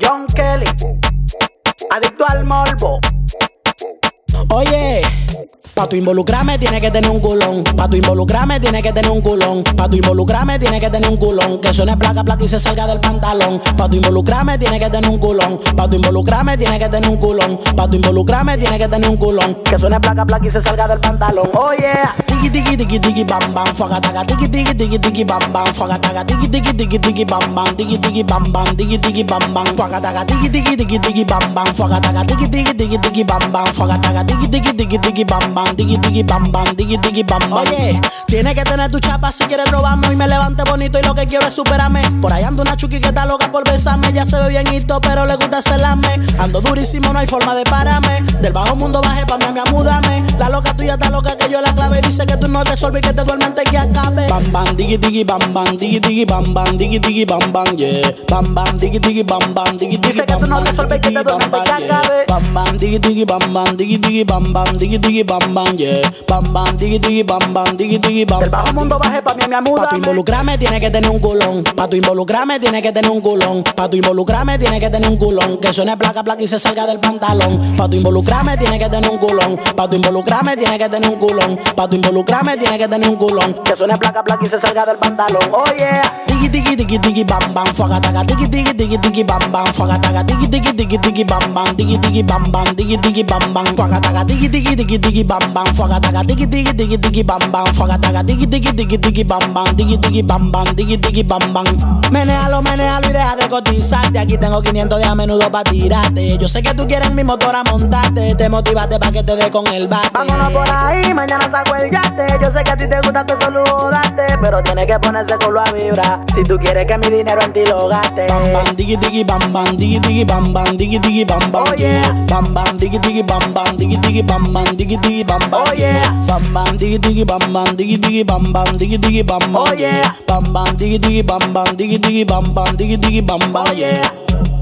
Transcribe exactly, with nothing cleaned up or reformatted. Yovngkely, adicto al morbo. Oye, pa' tu involucrarme tienes que tener un culón. Pa' tu involucrarme tienes que tener un culón. Pa' tu involucrarme tienes que tener un culón. Que suene placa, placa y se salga del pantalón. Pa' tu involucrarme tienes que tener un culón. Pa' tu involucrarme tienes que tener un culón. Pa' tu involucrarme tienes que tener un culón. Que suene placa, placa y se salga del pantalón. Oye, tiki tiki tiki tiki bam bam, faga taga tiki tiki tiki tiki bam bam, faga taga tiki tiki tiki tiki bam bam, tiki tiki bam bam, tiki tiki bam bam, faga taga tiki tiki tiki tiki bam bam, faga taga tiki tiki tiki tiki bam bam, faga taga tiki tiki tiki tiki bam bam, tiki tiki bam bam, tiki tiki bam bam. Oye, tienes que tener tu chapa si quieres robarme y me levante bonito y lo que quiero es superarme. Por ahí ando una chuki que está loca por besarme, ya se ve bien hito pero le gusta celarme. Ando durísimo, no hay forma de pararme. Del bajo mundo bajé pa' mí a mí amúdame. La loca tuya está loca que yo la clave y dice que tú no te solves y que te duerme antes que acabe. Bam bam, digi digi bam bam, digi digi bam bam, digi digi bam bam, yeah. Bam bam, digi digi bam bam, digi digi bam bam, digi digi bam bam, yeah. Bam bam, digi digi bam bam, digi digi bam bam, digi digi bam bam, yeah. Bam bam, digi digi bam bam, digi digi bam bam. Del bajo mundo baje pa' mí me amúdame. Pa' tu involucrarme tienes que tener un culón. Pa' tu involucrarme tienes que tener un culón. Pa' tu involucrarme tienes que tener un culón. Que suene placa placa y se salga del pantalón. Pa' tu involucrarme tienes que tener un culón. Pa' tu involucrarme tienes que tener un culón. Pa' tu involucrarme tienes que tener un culón. Que suene placa placa y se salga del pantalón. Oye, tiki tiki tiki tiki bam bam, faga taga tiki tiki tiki tiki bam bam, faga taga tiki tiki tiki tiki bam bam, tiki tiki bam bam, tiki tiki bam bam, faga taga tiki tiki tiki tiki bam bam, faga taga tiki tiki tiki tiki bam bam, faga taga tiki tiki tiki tiki bam bam, tiki tiki bam bam, tiki tiki bam bam. Menéalo, menéalo y deja de cotizarte. Aquí tengo quinientos de a menudo pa' tirarte. Yo sé que tú quieres mi motor a montarte. Te motivaste pa' que te dé con el bate. Vámonos por ahí, mañana saco el yate. Yo sé que a ti te gusta tu solo date, pero tienes que ponerse culo a vibrar si tú quieres que mi dinero en ti lo gaste. Bam bam, digi digi bam bam, digi digi bam bam, digi digi bam bam. Oye, bam bam, digi digi bam bam, digi digi bam bam, digi digi bam bam. Oye, bam bam, digi digi bam bam, digi digi bam bam, digi digi bam bam. Oye, bam bam, digi digi bam bam, digi digi bam bam, digi digi bam bam. Oye.